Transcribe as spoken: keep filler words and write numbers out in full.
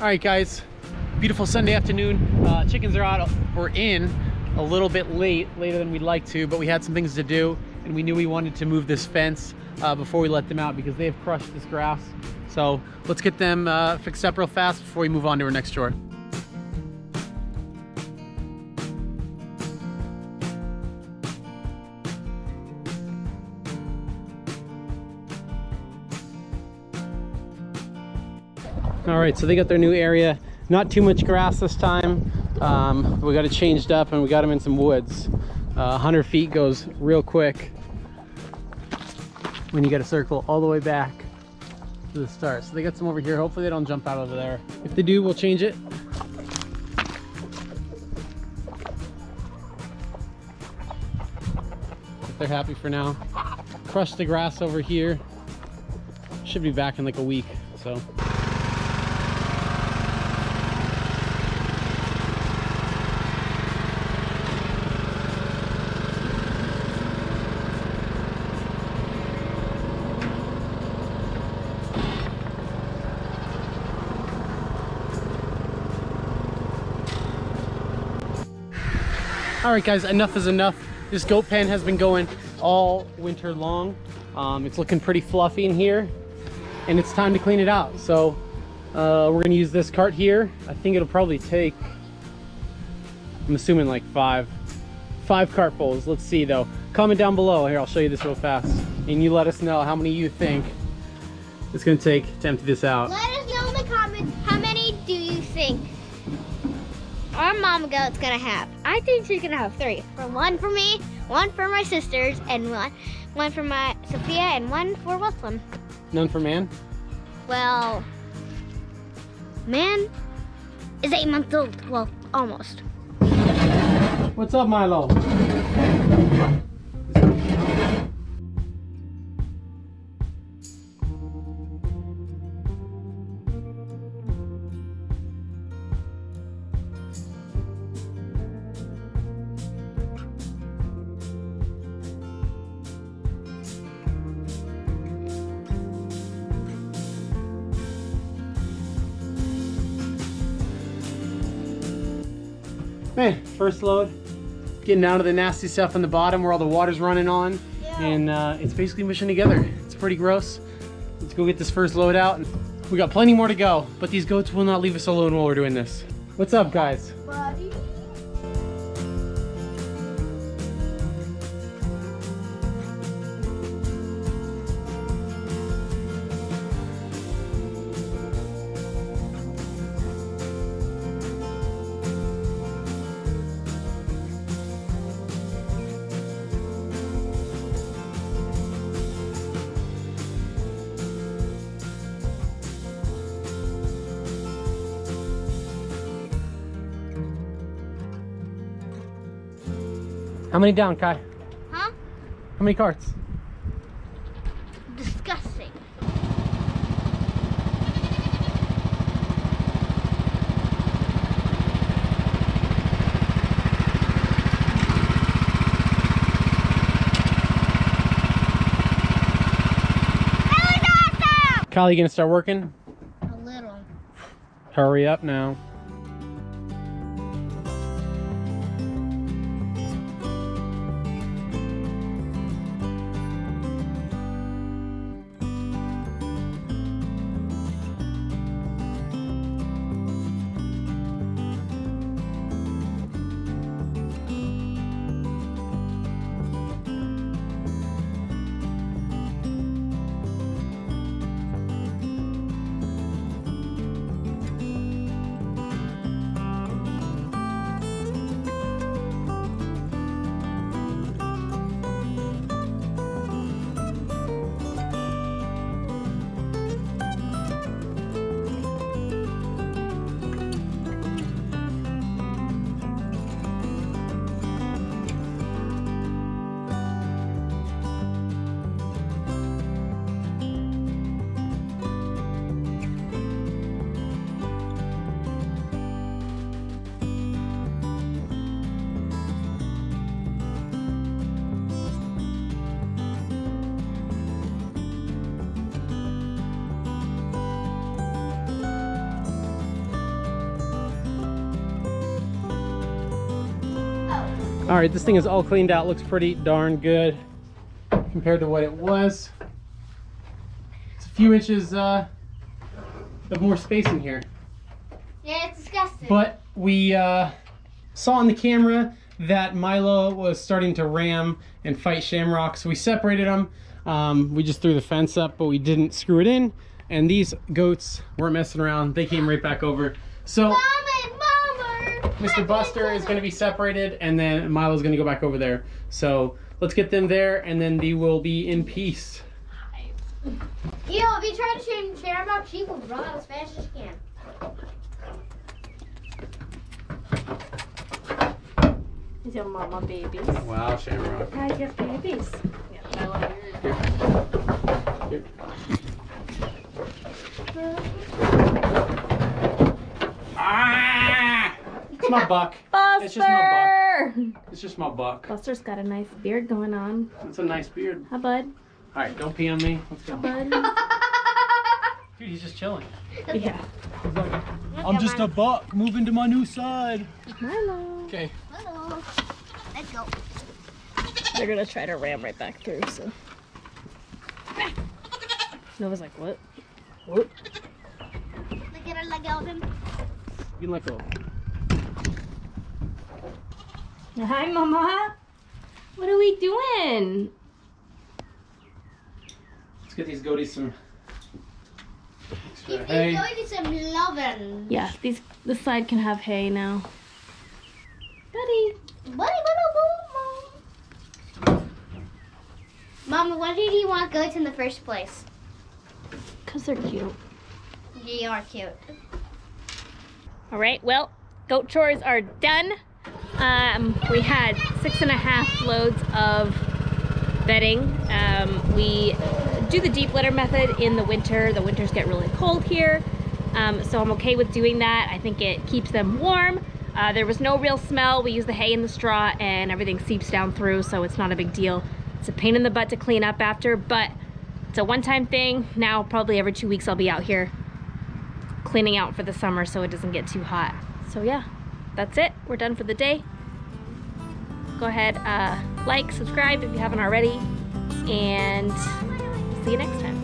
All right, guys, beautiful Sunday afternoon. Uh, chickens are out, we're in a little bit late, later than we'd like to, but we had some things to do and we knew we wanted to move this fence uh, before we let them out because they have crushed this grass. So let's get them uh, fixed up real fast before we move on to our next chore. All right, so they got their new area. Not too much grass this time. Um, we got it changed up and we got them in some woods. Uh, one hundred feet goes real quick when you got to circle all the way back to the start. So they got some over here. Hopefully they don't jump out over there. If they do, we'll change it. They're happy for now. Crush the grass over here. Should be back in like a week, so. All right, guys, enough is enough. This goat pen has been going all winter long. Um, it's looking pretty fluffy in here and it's time to clean it out. So uh, we're gonna use this cart here. I think it'll probably take, I'm assuming like five, five cartfuls. Let's see though. Comment down below. Here, I'll show you this real fast. And you let us know how many you think it's gonna take to empty this out. Let us know in the comments, how many do you think our mama goat's gonna have? I think she's gonna have three. One for me, one for my sisters, and one one for my Sophia, and one for Wilson. None for man? Well, man is eight months old. Well, almost. What's up, Milo? Man, first load, getting down to the nasty stuff on the bottom where all the water's running on, yeah. and uh, it's basically mushing together. It's pretty gross. Let's go get this first load out. We got plenty more to go, but these goats will not leave us alone while we're doing this. What's up, guys? Buddy. How many down, Kai? Huh? How many carts? Disgusting. Kylie, you gonna start working? A little. Hurry up now. All right, this thing is all cleaned out. Looks pretty darn good compared to what it was. It's a few inches uh, of more space in here. Yeah, it's disgusting. But we uh, saw on the camera that Milo was starting to ram and fight Shamrock, so we separated them. Um, we just threw the fence up, but we didn't screw it in. And these goats weren't messing around. They came right back over. So Mama and Mama, Mister Buster is going to be separated, and then Milo's going to go back over there. So let's get them there, and then they will be in peace. Yo, if you try to shame Shamrock, she will run as fast as she can. These are Mama babies. Wow, Shamrock. I have babies. Yeah, I love your... Here. Here. Ah! It's my buck. Buster! It's just my buck. It's just my buck. Buster's got a nice beard going on. That's a nice beard. Hi, bud. All right, don't pee on me. Let's go. Bud. Dude, he's just chilling. Yeah. He's like, I'm just a buck moving to my new side. Hello. Okay. Hello. Let's go. They're going to try to ram right back through, so. Nova's like, what? Whoop. Look at her leg out of him. You can let go. Hi, Mama. What are we doing? Let's get these goaties some extra Give hay. These goaties some lovin'. Yeah, these, this side can have hay now. Buddy. Buddy, buddy, buddy, Mama, why did you want goats in the first place? Because they're cute. They are cute. All right, well, goat chores are done. Um, we had six and a half loads of bedding. Um, we do the deep litter method in the winter. The winters get really cold here, um, so I'm okay with doing that. I think it keeps them warm. Uh, there was no real smell. We use the hay and the straw, and everything seeps down through, so it's not a big deal. It's a pain in the butt to clean up after, but it's a one-time thing. Now, probably every two weeks I'll be out here cleaning out for the summer so it doesn't get too hot. So yeah, that's it. We're done for the day. Go ahead, uh, like, subscribe if you haven't already, and see you next time.